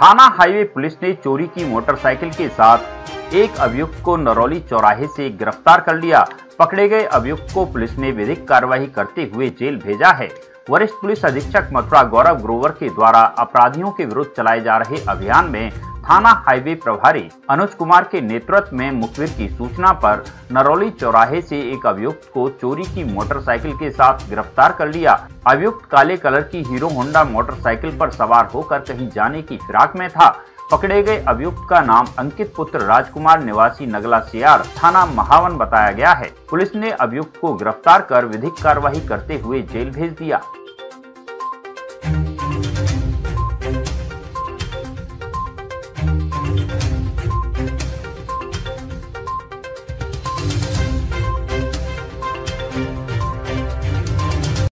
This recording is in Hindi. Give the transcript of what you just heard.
थाना हाईवे पुलिस ने चोरी की मोटरसाइकिल के साथ एक अभियुक्त को नरौली चौराहे से गिरफ्तार कर लिया। पकड़े गए अभियुक्त को पुलिस ने विधिक कार्रवाई करते हुए जेल भेजा है। वरिष्ठ पुलिस अधीक्षक मथुरा गौरव ग्रोवर के द्वारा अपराधियों के विरुद्ध चलाए जा रहे अभियान में थाना हाईवे प्रभारी अनुज कुमार के नेतृत्व में मुखबिर की सूचना पर नरौली चौराहे से एक अभियुक्त को चोरी की मोटरसाइकिल के साथ गिरफ्तार कर लिया। अभियुक्त काले कलर की हीरो होंडा मोटरसाइकिल पर सवार होकर कहीं जाने की फिराक में था। पकड़े गए अभियुक्त का नाम अंकित पुत्र राजकुमार निवासी नगला सियार थाना महावन बताया गया है। पुलिस ने अभियुक्त को गिरफ्तार कर विधिक कार्यवाही करते हुए जेल भेज दिया।